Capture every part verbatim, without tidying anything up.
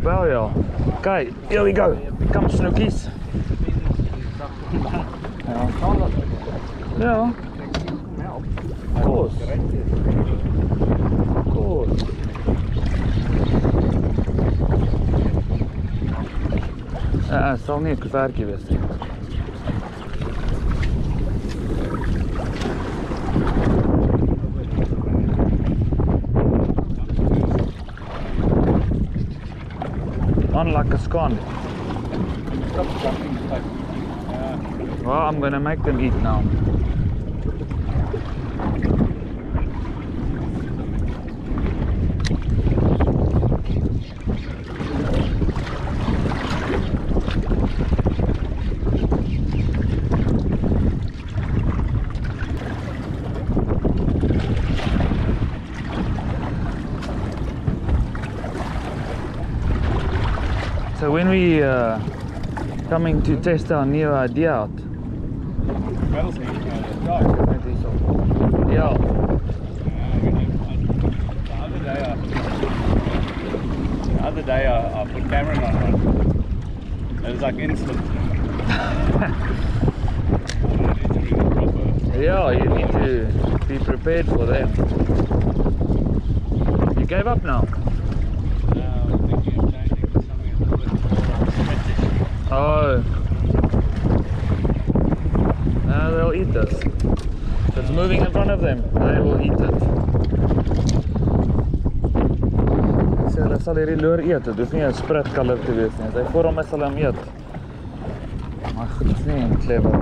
Burial. Okay, here we go. Come Snookies. Yeah. Of course. Of course. Ää, se on niitä särkivästi. On like a scone. Well, I'm gonna make them eat now. So when we uh, coming to test our new idea out? Yeah. The other day, I, the other day I, I put Cameron on it. It was like instant. Yeah, you need to be prepared for that. You gave up now? Oh, now they'll eat this. If it's moving in front of them, they will eat it. So hulle sal hierdie loer eet, dit hoef nie 'n sprit kalif te wees nie. Sy vorm is hulle hom eet. Maar goed, dis nie clever.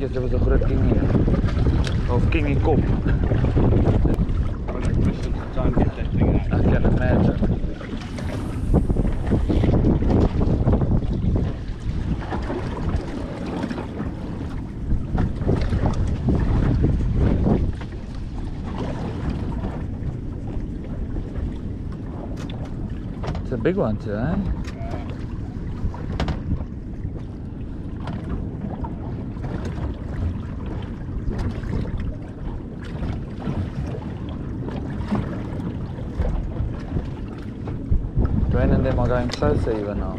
Yes, dit was 'n groot ding hier. Of kingy kop. I can imagine. It's a big one too, eh? Rain and them are going closer even now.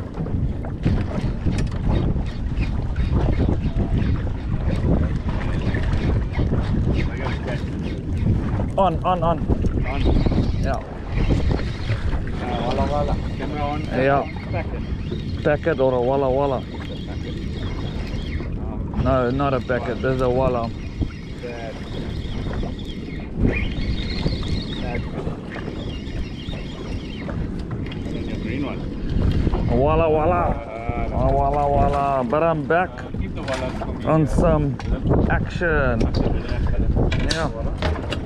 On, on, on. On. Yeah. Uh, Walla Walla. Camera on. Yeah. Packet. Packet or a Walla Walla. No, not a packet. There's a Walla. Walla Walla, uh, Walla Walla, but I'm back on some action. Yeah,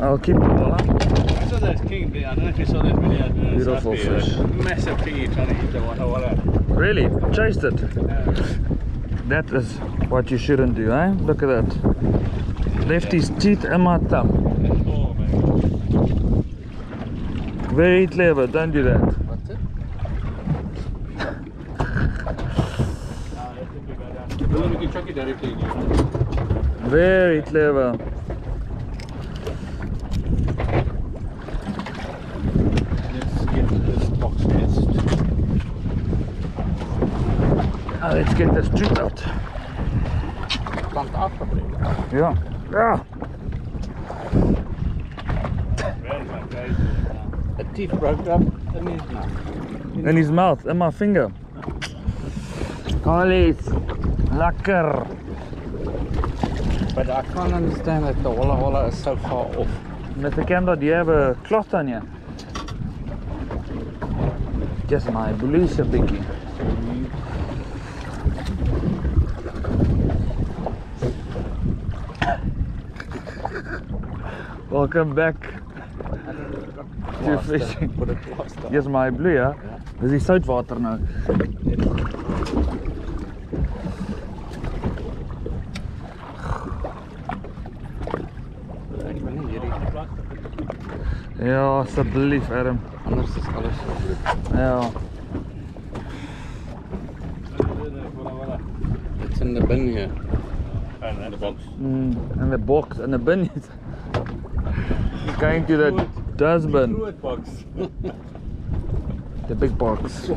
I'll keep the Walla. I saw those king, I don't know if you saw those videos. Beautiful fish. Massive king trying to eat the Walla Walla. Really? Chased it? That is what you shouldn't do, eh? Look at that. Left his teeth in my thumb. Very clever, don't do that. Very clever. Let's get this box test. Now let's get this truth out. Yeah. Yeah. A teeth broke up in his mouth. In his mouth, in my finger. Collies. Lekker. But I can't understand that the Walla Walla is so far off. Mister Kendall, do you have a cloth on you? Just my blues are biggie. Welcome back to fishing. Yes, my blue, yeah? Is he soutwater now? Ja, alsjeblieft Adam. Anders is alles gelukt. Ja. It's in the bin here. And in the box. Mm, in the box, in the bin. Going to the dustbin. The fruit box. The big box.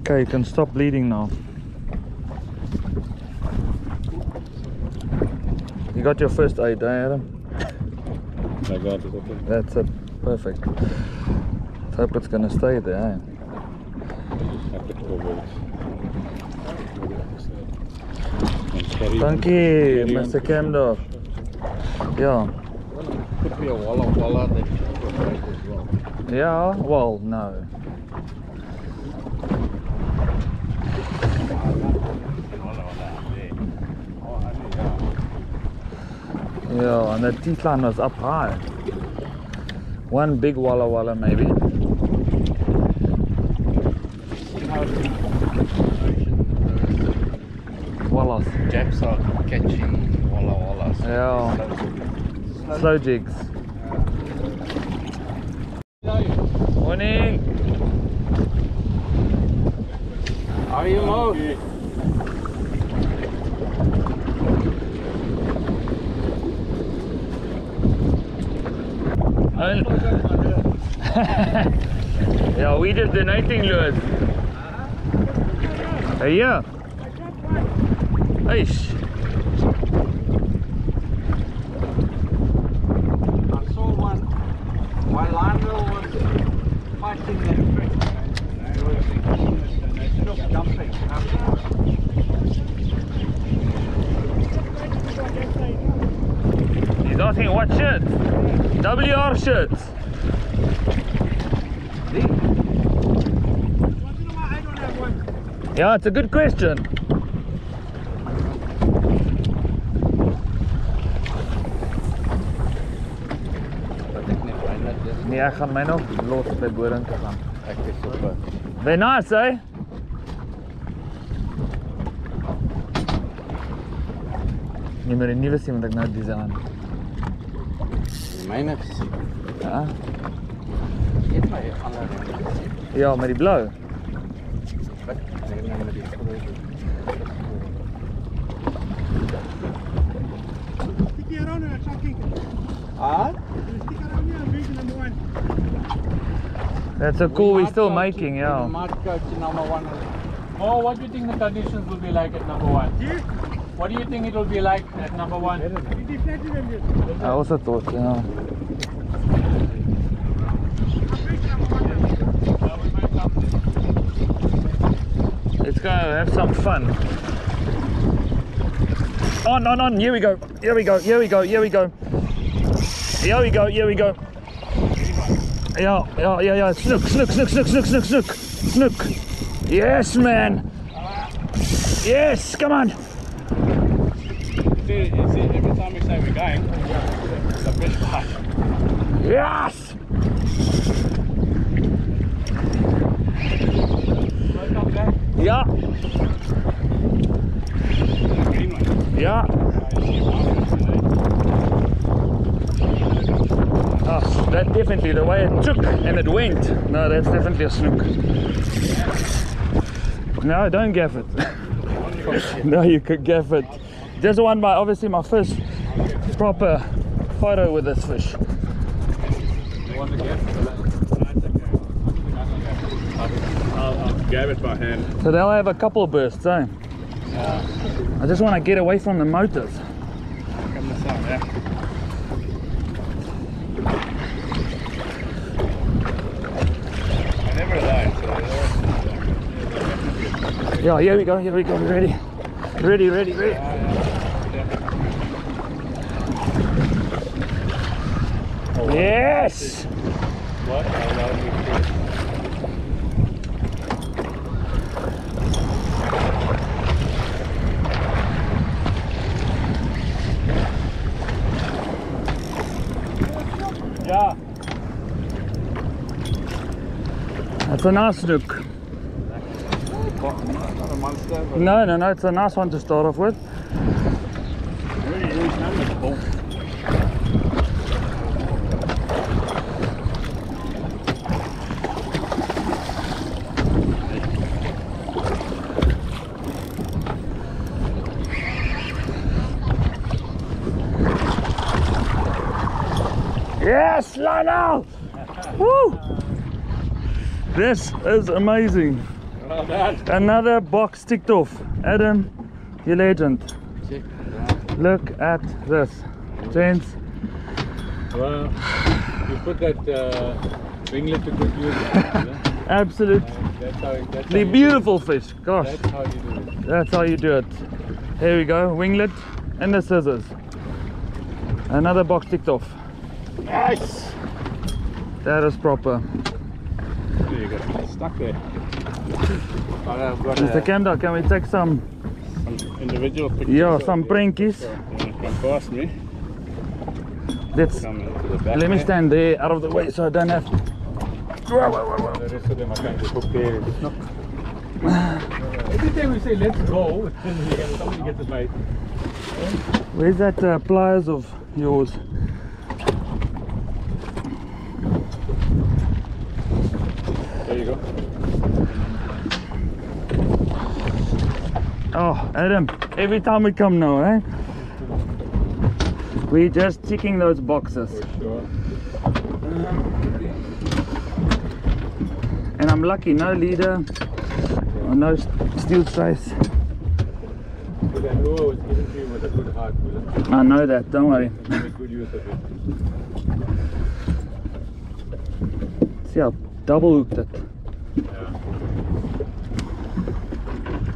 Okay, you can stop bleeding now. You got your first aid, eh, Adam? I got it, okay. That's it, perfect. Let's hope it's gonna stay there, eh? Thank you, Mister Kendall. Yeah. Could be a Walla Walla that you provide as well. Yeah, well, no. Yeah, and the decline was up high. One big Walla Walla, maybe. Wallas. Japs are catching Walla Wallas. Yeah. Slow, slow jigs. Yeah. Morning. How are you, Mo? Yeah. Yeah, we just donating lures. Hey, yeah. Hey. I saw one. While Lionel was fighting that fish, he was jumping afterwards. He's asking what shit? W R shirts. Yeah, it's a good question. Nee, I gaan my nog los by Boring te gaan. Ek is super. They're nice, eh? Nee, maar die nuwe sien want ek nou design. Myne gesien. Ja. Eet maar ander. Ja, maar die blou. Wat? Stick around and start kicking. Ah? Stick around here and make number one. That's a cool we're still making, yeah. Number one. Oh, what do you think the conditions will be like at number one? What do you think it will be like at number one? I also thought, yeah. Let's go have some fun. On, on, on. Here we go. Here we go. Here we go. Here we go. Here we go. Here we go. Yeah, yeah, yeah, yeah. Snook, snook, snook, snook, snook, snook, snook, snook. Yes, man. Yes, come on. You see, you see, every time we say we're going, it's a fish bite. Yes. Ja. Ja. Oh, that definitely, the way it took and it went. No, that's definitely a snook. No, don't gaff it. No, you could gaff it. This one, my obviously my first proper photo with this fish. Gave it by hand. So they'll have a couple of bursts, eh? Yeah. I just want to get away from the motors. Come this out, yeah. I never died, so yeah, here we go, here we go, we're ready. Ready, ready, ready. Yeah, yeah. Oh, yes! What? I Yeah. That's a nice snook. No, no, no, it's a nice one to start off with. Really huge numbers, Yes, Lionel! Woo! This is amazing. Well done. Another box ticked off. Adam, you legend. Look at this, James. Well, you put that uh, ringlet to good use. Absolutely. The beautiful fish. Gosh. That's how you do it. That's how you do it. Here we go, winglet and the scissors. Another box ticked off. Nice! That is proper. You got stuck there. I've got Mister Kendall, can we take some, some individual pictures? Yeah, some prankies. You can pass me. Let's, let me stand there out of the way so I don't have to. Whoa, whoa, whoa. The rest of them are going to prepare. Every time we say let's go, somebody gets it right. Where's that uh, pliers of yours? There you go. Oh, Adam, every time we come now, eh? We're just checking those boxes. For sure. And I'm lucky, no leader. No steel trace. I know that, don't worry. See how double hooked it. Yeah.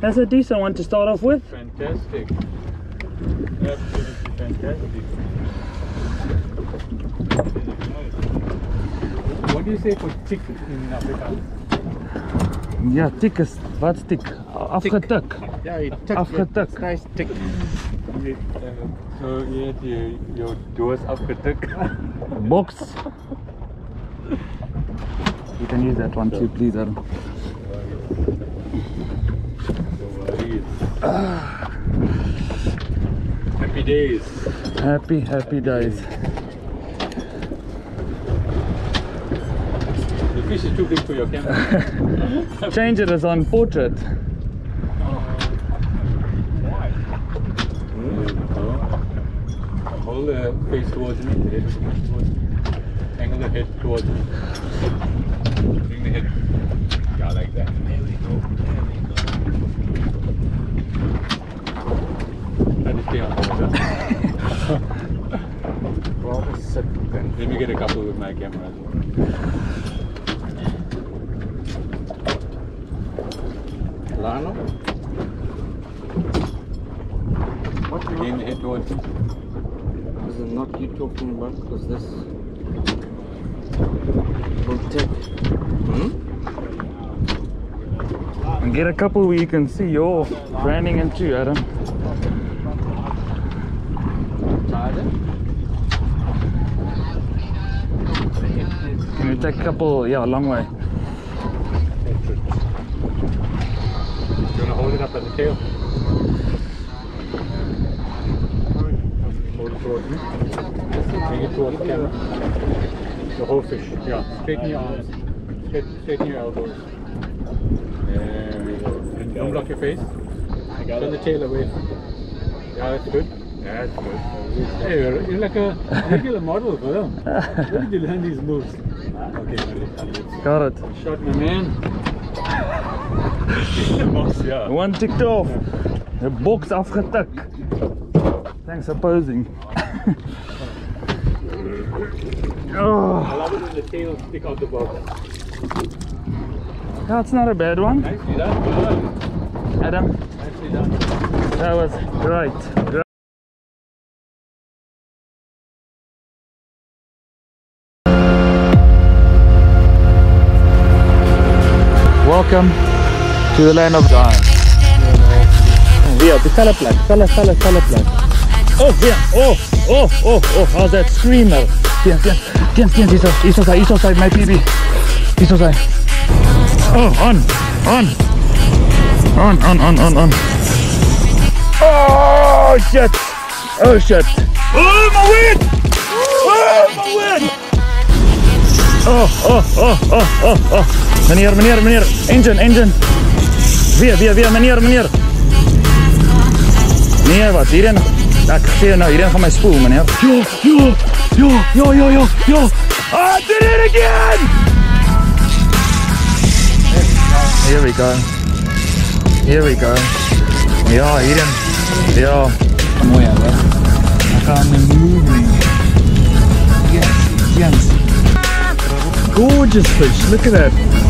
That's a decent one to start off with. Fantastic. Absolutely fantastic. What do you say for tick in Africa? Ja, tik is, wat is tik? Afgetik. Ja, je tik. Afgetik. Krijg tik. Zo, je hebt je, je doos afgetik. Box. You can use that one too, please, Adam. Happy days. Happy, happy days. Fish is too big for your camera. Change it as on portrait. Oh, why? Mm. Hold the face towards me, the head towards me. Angle the head towards me. Bring the head. Yeah, like that. There we go. There we go. Try to stay on the water. Let me get a couple with my camera as well. Lionel? What do you mean? Head towards me. This is not you talking about, because this will take. Hmm? And get a couple where you can see your branding in too, Adam. Can you take a couple? Yeah, a long way. Hold it up at the tail. Hold it towards me. Bring it towards the camera. The whole fish. Yeah. Straighten your arms. Straighten your elbows. There we go. And don't block your face. Turn the tail away. Yeah, that's good. Yeah, that's good. Hey, you're like a regular model, bro. Where did you learn these moves? Okay, got it. Shot, my man. Box, yeah. One ticked off. The box afgetik. Thanks for posing. Oh. I love it when the tail stick out the box. That's not a bad one. Nicely done. Well done. Adam. Nicely done. That was great. Great. Welcome to the land of giants. Yeah, the color plant, color, color, color plant. Oh, yeah, oh, oh, oh, oh, how's that screamer? Yeah, yeah, yeah, yeah, he's outside, he's outside, he's outside, my P B. He's outside. Oh, on, on, on, on, on, on, on. Oh, shit, oh, shit. Oh, my wind! Oh, my wind! Oh, oh, oh, oh, oh, oh. Meneer, meneer, meneer, engine, engine. Weer, weer, weer, meneer, meneer. Nee, wat, hierin. Nou, ik zie je nou, iedereen gaat mij spoelen, meneer. Yo, yo, yo, yo, yo, yo, yo. I did it again! Here we go. Here we go. Ja, Eden. Ja. Mooi, hè. We gaan nu moving. Yes, yes. Gorgeous fish, look at that.